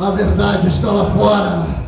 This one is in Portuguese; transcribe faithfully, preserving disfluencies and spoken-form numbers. A verdade está lá fora.